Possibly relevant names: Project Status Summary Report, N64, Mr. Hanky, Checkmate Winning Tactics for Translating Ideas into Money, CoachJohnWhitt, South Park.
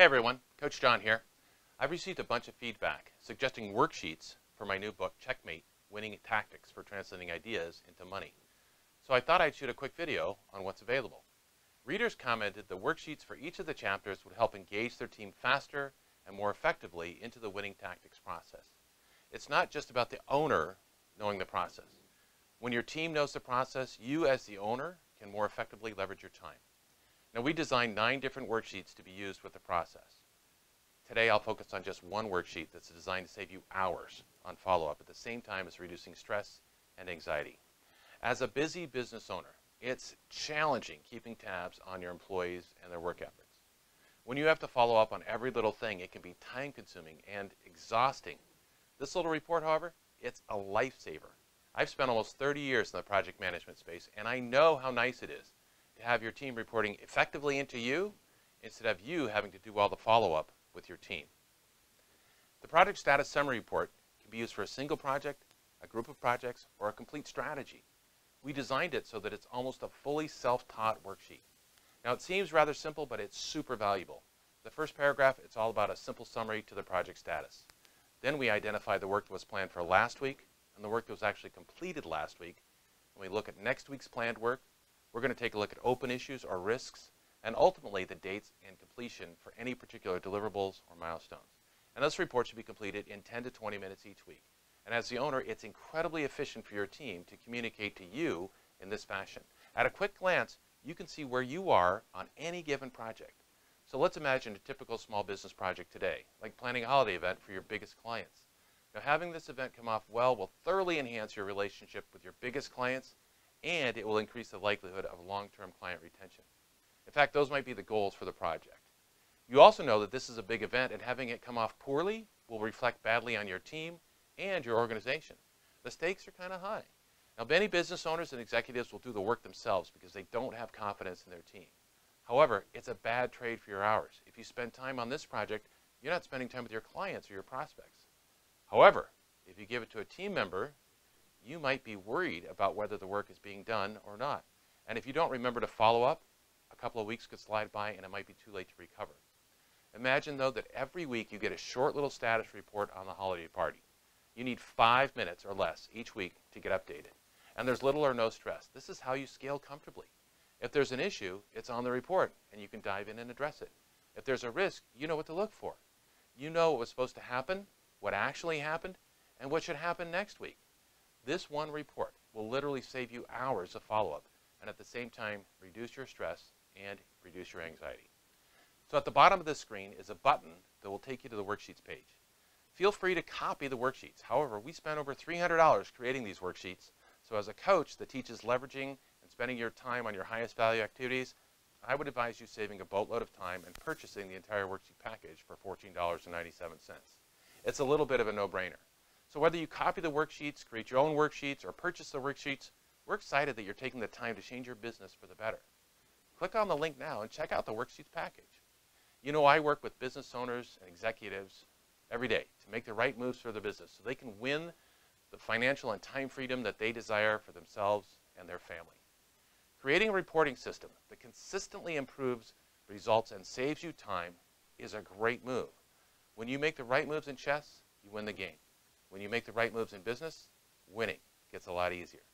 Hey everyone, Coach John here. I've received a bunch of feedback suggesting worksheets for my new book, Checkmate: Winning Tactics for Translating Ideas into Money. So I thought I'd shoot a quick video on what's available. Readers commented the worksheets for each of the chapters would help engage their team faster and more effectively into the winning tactics process. It's not just about the owner knowing the process. When your team knows the process, you as the owner can more effectively leverage your time. Now, we designed 9 different worksheets to be used with the process. Today, I'll focus on just one worksheet that's designed to save you hours on follow-up at the same time as reducing stress and anxiety. As a busy business owner, it's challenging keeping tabs on your employees and their work efforts. When you have to follow up on every little thing, it can be time-consuming and exhausting. This little report, however, it's a lifesaver. I've spent almost 30 years in the project management space, and I know how nice it is to have your team reporting effectively into you instead of you having to do all the follow-up with your team. The Project Status Summary Report can be used for a single project, a group of projects, or a complete strategy. We designed it so that it's almost a fully self-taught worksheet. Now, it seems rather simple, but it's super valuable. The first paragraph, it's all about a simple summary to the project status. Then we identify the work that was planned for last week and the work that was actually completed last week. When we look at next week's planned work, we're going to take a look at open issues or risks, and ultimately the dates and completion for any particular deliverables or milestones. And this report should be completed in 10 to 20 minutes each week. And as the owner, it's incredibly efficient for your team to communicate to you in this fashion. At a quick glance, you can see where you are on any given project. So let's imagine a typical small business project today, like planning a holiday event for your biggest clients. Now, having this event come off well will thoroughly enhance your relationship with your biggest clients, and it will increase the likelihood of long-term client retention. In fact, those might be the goals for the project. You also know that this is a big event, and having it come off poorly will reflect badly on your team and your organization. The stakes are kind of high. Now, many business owners and executives will do the work themselves because they don't have confidence in their team. However, it's a bad trade for your hours. If you spend time on this project, you're not spending time with your clients or your prospects. However, if you give it to a team member, you might be worried about whether the work is being done or not. And if you don't remember to follow up, a couple of weeks could slide by and it might be too late to recover. Imagine, though, that every week you get a short little status report on the holiday party. You need 5 minutes or less each week to get updated. And there's little or no stress. This is how you scale comfortably. If there's an issue, it's on the report and you can dive in and address it. If there's a risk, you know what to look for. You know what was supposed to happen, what actually happened, and what should happen next week. This one report will literally save you hours of follow-up and at the same time reduce your stress and reduce your anxiety. So at the bottom of this screen is a button that will take you to the worksheets page. Feel free to copy the worksheets. However, we spent over $300 creating these worksheets. So as a coach that teaches leveraging and spending your time on your highest value activities, I would advise you saving a boatload of time and purchasing the entire worksheet package for $14.97. It's a little bit of a no-brainer. So whether you copy the worksheets, create your own worksheets, or purchase the worksheets, we're excited that you're taking the time to change your business for the better. Click on the link now and check out the worksheets package. You know, I work with business owners and executives every day to make the right moves for their business so they can win the financial and time freedom that they desire for themselves and their family. Creating a reporting system that consistently improves results and saves you time is a great move. When you make the right moves in chess, you win the game. When you make the right moves in business, winning gets a lot easier.